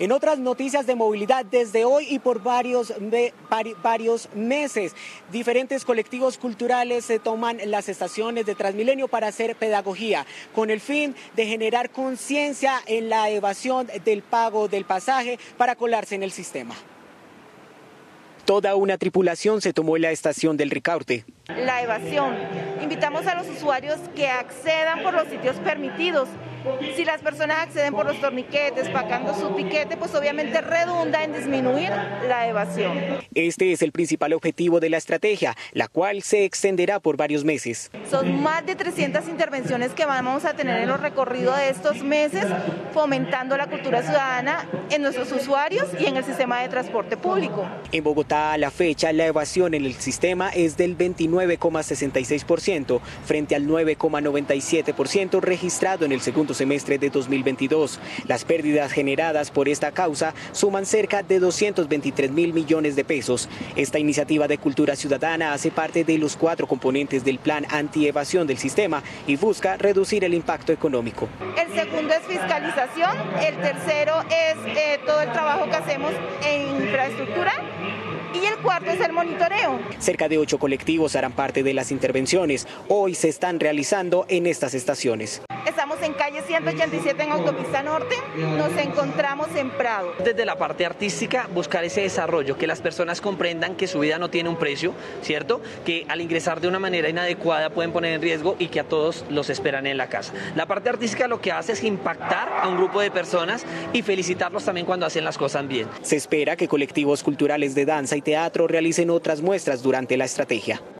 En otras noticias de movilidad, desde hoy y por varios meses, diferentes colectivos culturales se toman las estaciones de Transmilenio para hacer pedagogía, con el fin de generar conciencia en la evasión del pago del pasaje para colarse en el sistema. Toda una tripulación se tomó en la estación del Ricaurte. La evasión. Invitamos a los usuarios que accedan por los sitios permitidos. Si las personas acceden por los torniquetes, pagando su tiquete, pues obviamente redunda en disminuir la evasión. Este es el principal objetivo de la estrategia, la cual se extenderá por varios meses. Son más de 300 intervenciones que vamos a tener en los recorridos de estos meses, fomentando la cultura ciudadana en nuestros usuarios y en el sistema de transporte público. En Bogotá, a la fecha, la evasión en el sistema es del 29,66% frente al 9,97% registrado en el segundo semestre de 2022. Las pérdidas generadas por esta causa suman cerca de 223.000 millones de pesos. Esta iniciativa de cultura ciudadana hace parte de los 4 componentes del plan antievasión del sistema y busca reducir el impacto económico. El segundo es fiscalización, el tercero es todo el trabajo que hacemos en infraestructura. Y el cuarto es el monitoreo. Cerca de 8 colectivos harán parte de las intervenciones. Hoy se están realizando en estas estaciones. Estamos en calle 187 en Autopista Norte, nos encontramos en Prado. Desde la parte artística, buscar ese desarrollo, que las personas comprendan que su vida no tiene un precio, ¿cierto? Que al ingresar de una manera inadecuada pueden poner en riesgo y que a todos los esperan en la casa. La parte artística lo que hace es impactar a un grupo de personas y felicitarlos también cuando hacen las cosas bien. Se espera que colectivos culturales de danza y teatro realicen otras muestras durante la estrategia.